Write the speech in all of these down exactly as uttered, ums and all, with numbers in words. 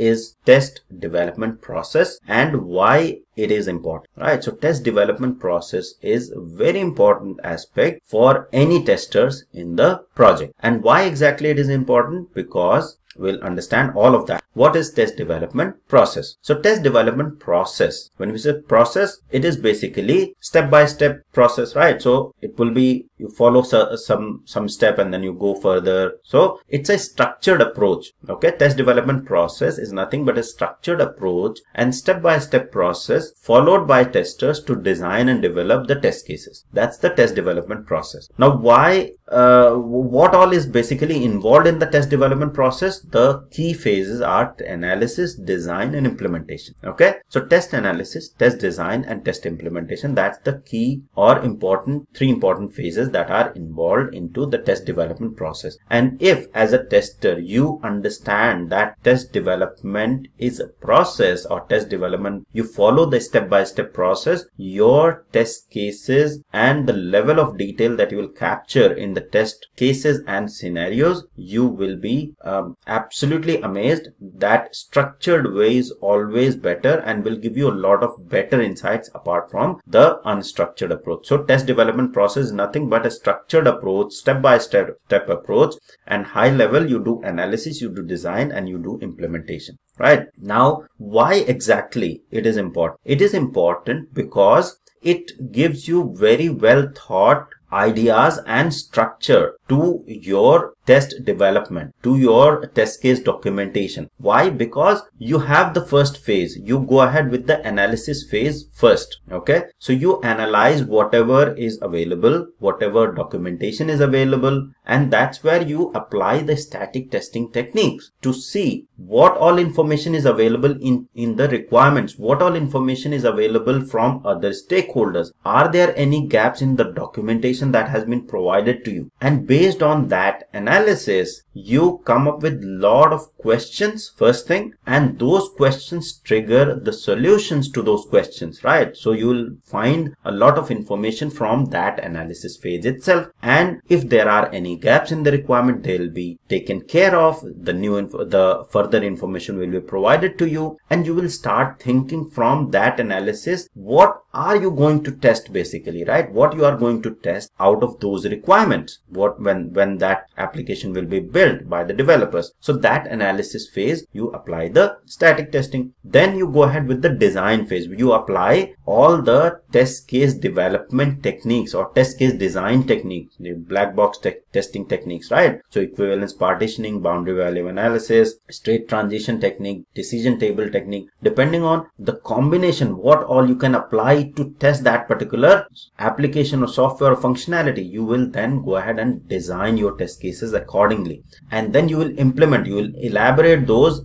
is test development process and why it is important, right? So test development process is very important aspect for any testers in the project. And why exactly it is important? Because we'll understand all of that. What is test development process? So test development process, when we say process, it is basically step-by-step process, right? So it will be, you follow some some step and then you go further. So it's a structured approach. Okay, test development process is nothing but a structured approach and step-by-step process followed by testers to design and develop the test cases. That's the test development process. Now why uh, what all is basically involved in the test development process? The key phases are analysis, design and implementation. Okay, so test analysis, test design and test implementation, that's the key or important three important phases that are involved into the test development process. And if as a tester you understand that test development is a process, or test development, you follow the step-by-step process, your test cases and the level of detail that you will capture in the test cases and scenarios, you will be um, absolutely amazed that structured way is always better and will give you a lot of better insights apart from the unstructured approach. So test development process is nothing but a structured approach, step-by-step step approach, and high level you do analysis, you do design and you do implementation. Right, now why exactly it is important? It is important because it gives you very well thought ideas and structure to your test development, to your test case documentation. Why? Because you have the first phase. You go ahead with the analysis phase first. Okay, so you analyze whatever is available, whatever documentation is available, and that's where you apply the static testing techniques to see what all information is available in in the requirements, what all information is available from other stakeholders. Are there any gaps in the documentation that has been provided to you? And based on that analysis, you come up with lot of questions first thing, and those questions trigger the solutions to those questions, right? So you will find a lot of information from that analysis phase itself, and if there are any gaps in the requirement, they will be taken care of. The new info, the further information will be provided to you, and you will start thinking from that analysis what are you going to test basically, right? What you are going to test out of those requirements, what when when that application will be built by the developers. So that analysis phase, you apply the static testing. Then you go ahead with the design phase. You apply all the test case development techniques or test case design techniques, the black box te testing techniques, right? So equivalence partitioning, boundary value analysis, state transition technique, decision table technique, depending on the combination, what all you can apply to test that particular application or software or functionality, you will then go ahead and design your test cases accordingly. And then you will implement, you will elaborate those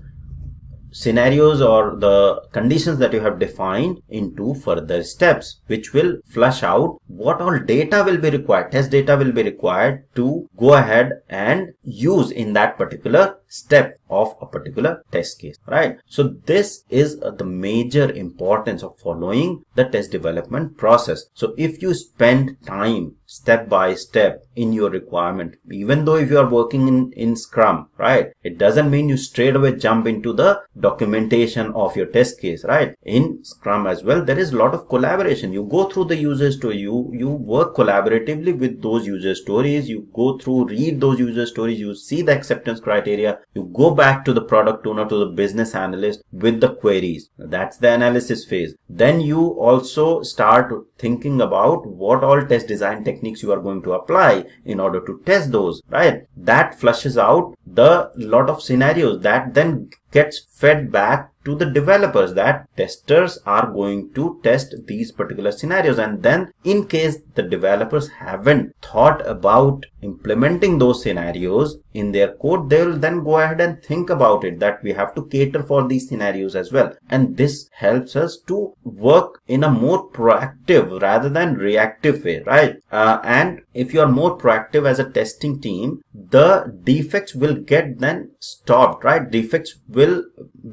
scenarios or the conditions that you have defined into further steps, which will flush out what all data will be required, test data will be required to go ahead and use in that particular step of a particular test case, right? So this is the major importance of following the test development process. So if you spend time step by step in your requirement, even though if you are working in in Scrum, right, it doesn't mean you straight away jump into the documentation of your test case, right? In Scrum as well, there is a lot of collaboration. You go through the user story, you you work collaboratively with those user stories, you go through, read those user stories, you see the acceptance criteria, you go back to the product owner, to the business analyst with the queries. That's the analysis phase. Then you also start thinking about what all test design techniques you are going to apply in order to test those, right? That flushes out the lot of scenarios that then gets fed back to the developers, that testers are going to test these particular scenarios. And then in case the developers haven't thought about implementing those scenarios in their code, they will then go ahead and think about it, that we have to cater for these scenarios as well. And this helps us to work in a more proactive rather than reactive way, right? Uh, and if you are more proactive as a testing team, the defects will get then stopped, right? Defects will will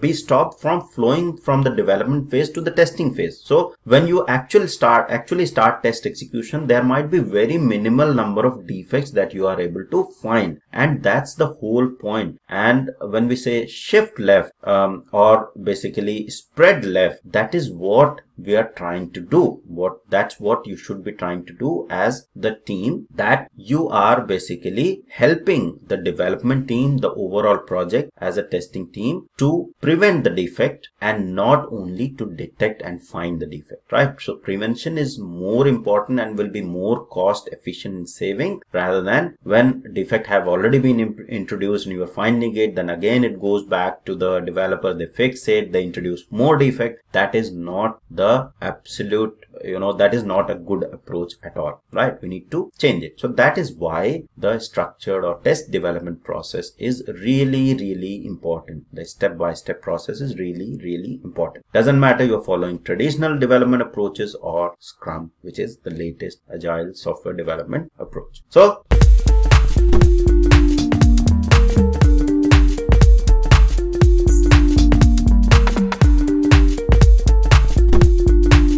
be stopped from flowing from the development phase to the testing phase. So when you actually start actually start test execution, there might be very minimal number of defects that you are able to find, and that's the whole point. And when we say shift left um, or basically spread left, that is what we are trying to do. What that's what you should be trying to do as the team, that you are basically helping the development team, the overall project as a testing team, to prevent the defect and not only to detect and find the defect, right? So prevention is more important and will be more cost efficient in saving, rather than when defect have already been introduced and you are finding it, then again it goes back to the developer, they fix it, they introduce more defect. That is not the absolute, you know, that is not a good approach at all, right? We need to change it. So that is why the structured or test development process is really, really important. The step-by-step process is really, really important. Doesn't matter you're following traditional development approaches or Scrum, which is the latest agile software development approach. So